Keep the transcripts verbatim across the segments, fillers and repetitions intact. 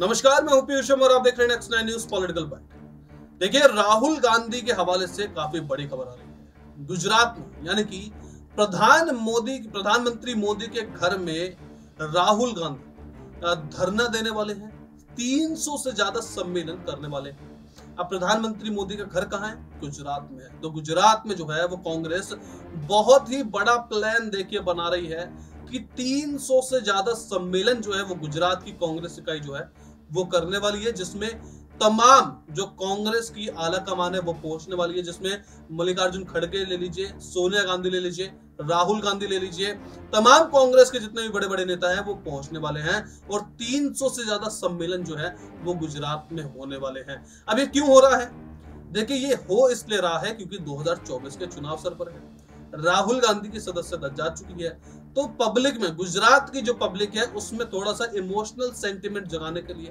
नमस्कार, मैं हूं पीयूष और आप देख रहे हैं next nine news political bite. देखिए, राहुल गांधी के हवाले से काफी बड़ी खबर आ रही है। गुजरात में यानी कि प्रधान मोदी प्रधानमंत्री मोदी के घर में राहुल गांधी धरना देने वाले हैं, तीन सौ से ज्यादा सम्मेलन करने वाले हैं। अब प्रधानमंत्री मोदी का घर कहाँ है? गुजरात में है। तो गुजरात में जो है वो कांग्रेस बहुत ही बड़ा प्लान देखिए बना रही है कि तीन सौ से ज्यादा सम्मेलन जो है वो गुजरात की कांग्रेस इकाई जो है वो करने वाली है, जिसमें तमाम जो कांग्रेस की आला कमान है वो पहुंचने वाली है, जिसमें मल्लिकार्जुन खड़गे ले लीजिए, सोनिया गांधी ले लीजिए, राहुल गांधी ले लीजिए, तमाम कांग्रेस के जितने भी बड़े बड़े नेता हैं वो पहुंचने वाले हैं और तीन सौ से ज्यादा सम्मेलन जो है वो गुजरात में होने वाले हैं। अब ये क्यों हो रहा है? देखिए, ये हो इसलिए रहा है क्योंकि दो हजार चौबीस के चुनाव सर पर है, राहुल गांधी की सदस्यता जा चुकी है, तो पब्लिक में, गुजरात की जो पब्लिक है उसमें थोड़ा सा इमोशनल सेंटिमेंट जगाने के लिए,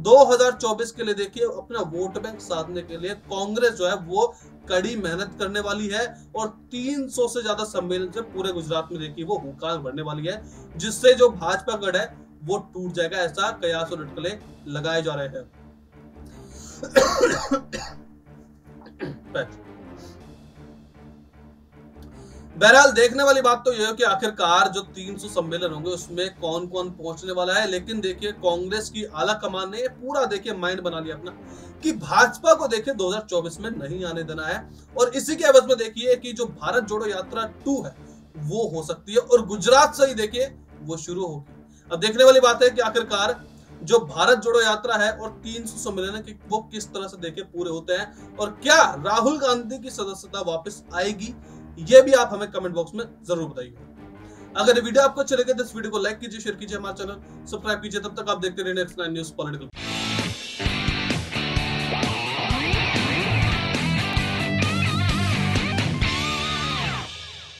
दो हजार चौबीस के लिए देखिए अपना वोट बैंक साधने के लिए कांग्रेस जो है वो कड़ी मेहनत करने वाली है और तीन सौ से ज्यादा सम्मेलन से पूरे गुजरात में देखिए वो हुंकार भरने वाली है, जिससे जो भाजपा गढ़ है वो टूट जाएगा, ऐसा कयास और अटकलें लगाए जा रहे हैं। बहरहाल, देखने वाली बात तो यह है कि आखिरकार जो तीन सौ सम्मेलन होंगे उसमें कौन कौन पहुंचने वाला है। लेकिन देखिए, कांग्रेस की आला कमान ने पूरा देखिए माइंड बना लिया अपना कि भाजपा को देखिए दो हजार चौबीस में नहीं आने देना है और इसी के एवज में देखिए कि जो भारत जोड़ो यात्रा टू है वो हो सकती है और गुजरात से ही देखिए वो शुरू होगी। अब देखने वाली बात है कि आखिरकार जो भारत जोड़ो यात्रा है और तीन सौ सम्मेलन है कि वो किस तरह से देखे पूरे होते हैं और क्या राहुल गांधी की सदस्यता वापस आएगी, ये भी आप हमें कमेंट बॉक्स में जरूर बताइए। अगर वीडियो आपको अच्छी लगे तो इस वीडियो को लाइक कीजिए, शेयर कीजिए, हमारे चैनल सब्सक्राइब कीजिए। तब तक आप देखते रहिए नेक्स्ट नाइन न्यूज़ पॉलिटिकल।